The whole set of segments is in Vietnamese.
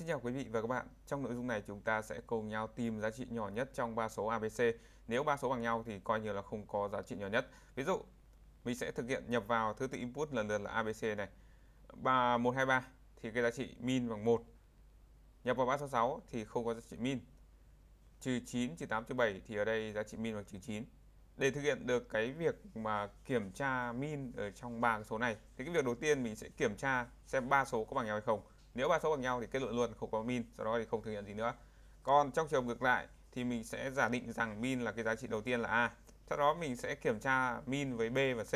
Xin chào quý vị và các bạn. Trong nội dung này chúng ta sẽ cùng nhau tìm giá trị nhỏ nhất trong ba số ABC. Nếu ba số bằng nhau thì coi như là không có giá trị nhỏ nhất. Ví dụ mình sẽ thực hiện nhập vào thứ tự input lần lượt là ABC này. 123 thì cái giá trị min bằng 1. Nhập vào 366 thì không có giá trị min. Trừ 9, trừ 8, trừ 7 thì ở đây giá trị min bằng trừ 9. Để thực hiện được cái việc mà kiểm tra min ở trong ba số này thì cái việc đầu tiên mình sẽ kiểm tra xem ba số có bằng nhau hay không. Nếu ba số bằng nhau thì kết luận luôn không có min, sau đó thì không thực hiện gì nữa. Còn trong trường ngược lại thì mình sẽ giả định rằng min là cái giá trị đầu tiên là A. Sau đó mình sẽ kiểm tra min với B và C.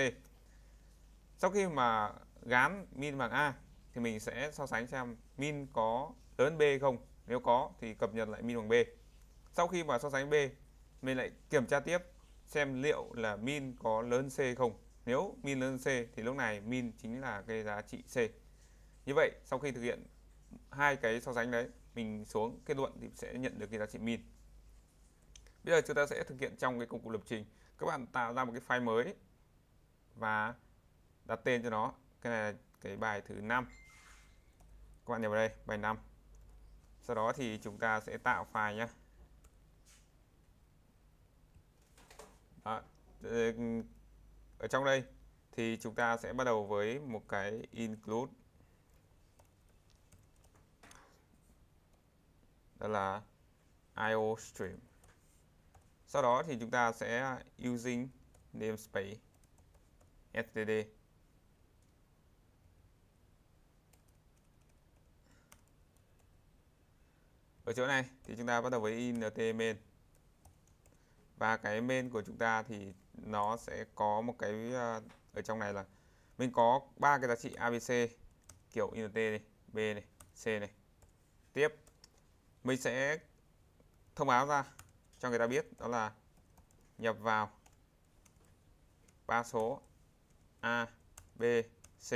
Sau khi mà gán min bằng A thì mình sẽ so sánh xem min có lớn hơn B không. Nếu có thì cập nhật lại min bằng B. Sau khi mà so sánh B, mình lại kiểm tra tiếp xem liệu là min có lớn hơn C không. Nếu min lớn hơn C thì lúc này min chính là cái giá trị C. Như vậy sau khi thực hiện hai cái so sánh đấy, mình xuống kết luận thì sẽ nhận được cái giá trị min. Bây giờ chúng ta sẽ thực hiện trong cái công cụ lập trình. Các bạn tạo ra một cái file mới và đặt tên cho nó. Cái này là cái bài thứ 5. Các bạn nhập vào đây, bài 5. Sau đó thì chúng ta sẽ tạo file nhé. Ở trong đây thì chúng ta sẽ bắt đầu với một cái include. Đó là IO stream. Sau đó thì chúng ta sẽ using namespace std. Ở chỗ này thì chúng ta bắt đầu với int main. Và cái main của chúng ta thì nó sẽ có một cái ở trong này là mình có ba cái giá trị ABC kiểu int này, B này, C này. Tiếp mình sẽ thông báo ra cho người ta biết, đó là nhập vào ba số A, B, C.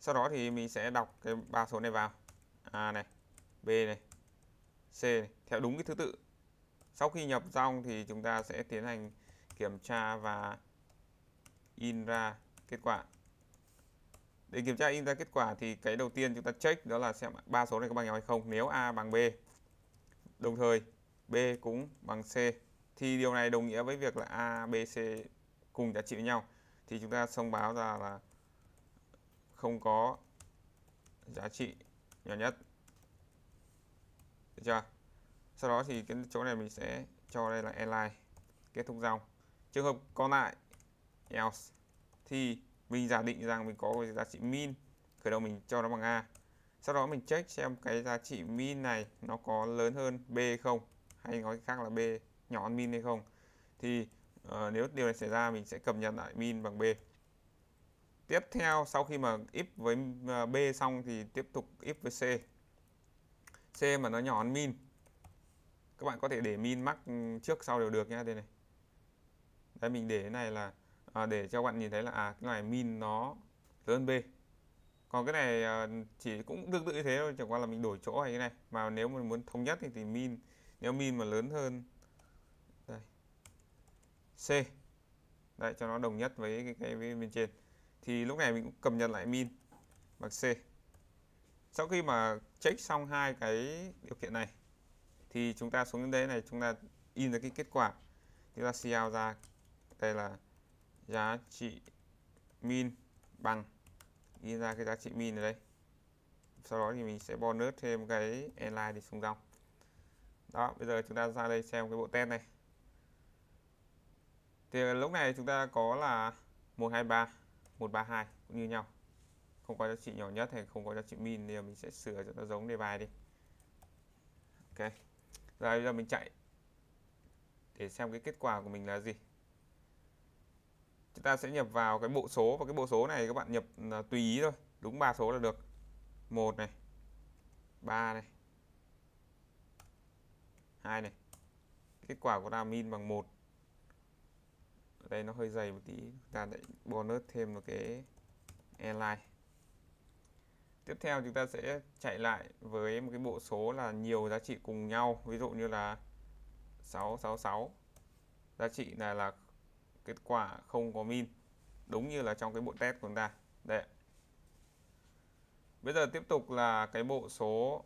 Sau đó thì mình sẽ đọc cái ba số này vào, A này, B này, C này, theo đúng cái thứ tự. Sau khi nhập xong thì chúng ta sẽ tiến hành kiểm tra và in ra kết quả. Để kiểm tra in ra kết quả thì cái đầu tiên chúng ta check đó là xem ba số này có bằng nhau hay không. Nếu A bằng B, đồng thời B cũng bằng C, thì điều này đồng nghĩa với việc là A, B, C cùng giá trị với nhau. Thì chúng ta thông báo ra là không có giá trị nhỏ nhất. Được chưa? Sau đó thì cái chỗ này mình sẽ cho đây là align, kết thúc dòng. Trường hợp còn lại else thì mình giả định rằng mình có cái giá trị min, khởi đầu mình cho nó bằng A. Sau đó mình check xem cái giá trị min này nó có lớn hơn B không, hay nói khác là B nhỏ hơn min hay không. Thì nếu điều này xảy ra mình sẽ cập nhật lại min bằng B. Tiếp theo sau khi mà if với B xong thì tiếp tục if với C. C mà nó nhỏ hơn min. Các bạn có thể để min mắc trước sau đều được nhé. Đây này. Đấy, mình để cái này là để cho các bạn nhìn thấy là cái này min nó lớn hơn B. Còn cái này chỉ cũng tương tự như thế thôi, chẳng qua là mình đổi chỗ hay cái này. Mà nếu mình muốn thống nhất thì min, nếu min mà lớn hơn đây, C, đấy, cho nó đồng nhất với cái bên trên, thì lúc này mình cũng cập nhật lại min bằng C. Sau khi mà check xong hai cái điều kiện này thì chúng ta xuống đến đây này, chúng ta in ra cái kết quả. Chúng ta cout ra đây là giá trị min bằng, in ra cái giá trị min ở đây. Sau đó thì mình sẽ bonus thêm cái align để xuống dòng. Đó, bây giờ chúng ta ra đây xem cái bộ test này. Thì lúc này chúng ta có là 123, 132 cũng như nhau. Không có giá trị nhỏ nhất hay không có giá trị min thì mình sẽ sửa cho nó giống đề bài đi. Ok. Rồi bây giờ mình chạy để xem cái kết quả của mình là gì. Chúng ta sẽ nhập vào cái bộ số, và cái bộ số này các bạn nhập tùy ý thôi, đúng ba số là được. 1 này, 3 này, 2 này. Kết quả của ta min bằng 1. Ở đây nó hơi dày một tí, chúng ta lại bonus thêm một cái align. Tiếp theo chúng ta sẽ chạy lại với một cái bộ số là nhiều giá trị cùng nhau, ví dụ như là 666. Giá trị này là kết quả không có min, đúng như là trong cái bộ test của chúng ta. Đây. Bây giờ tiếp tục là cái bộ số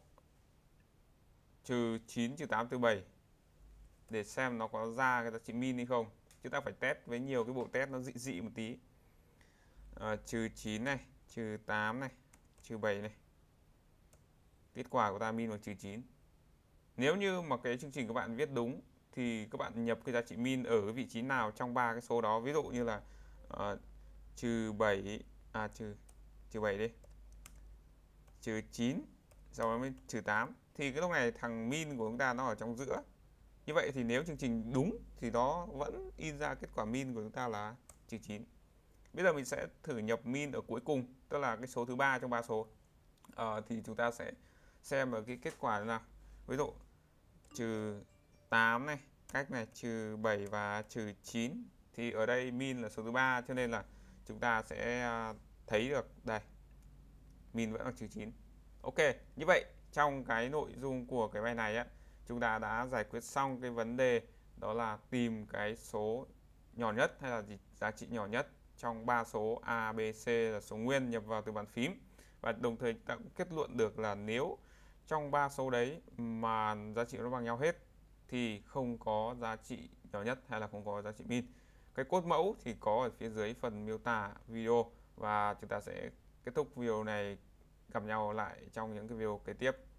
-9, -8, -7 để xem nó có ra cái giá trị min hay không. Chúng ta phải test với nhiều cái bộ test nó dị dị một tí. -9 này, -8 này, -7 này. Kết quả của ta min bằng -9. Nếu như mà cái chương trình các bạn viết đúng thì các bạn nhập cái giá trị min ở cái vị trí nào trong ba cái số đó. Ví dụ như là -7 đi, -9, sau đó mới -8. Thì cái lúc này thằng min của chúng ta nó ở trong giữa. Như vậy thì nếu chương trình đúng thì nó vẫn in ra kết quả min của chúng ta là -9. Bây giờ mình sẽ thử nhập min ở cuối cùng, tức là cái số thứ 3 trong 3 số. Thì chúng ta sẽ xem ở cái kết quả nào. Ví dụ -8 này, cách này -7 và -9. Thì ở đây min là số thứ 3 cho nên là chúng ta sẽ thấy được đây. Min vẫn là -9. Ok, như vậy trong cái nội dung của cái bài này á, chúng ta đã giải quyết xong cái vấn đề đó là tìm cái số nhỏ nhất hay là giá trị nhỏ nhất trong 3 số A, B, C là số nguyên nhập vào từ bàn phím. Và đồng thời ta cũng kết luận được là nếu trong 3 số đấy mà giá trị nó bằng nhau hết thì không có giá trị nhỏ nhất hay là không có giá trị min. Cái code mẫu thì có ở phía dưới phần miêu tả video, và chúng ta sẽ kết thúc video này. Gặp nhau lại trong những cái video kế tiếp.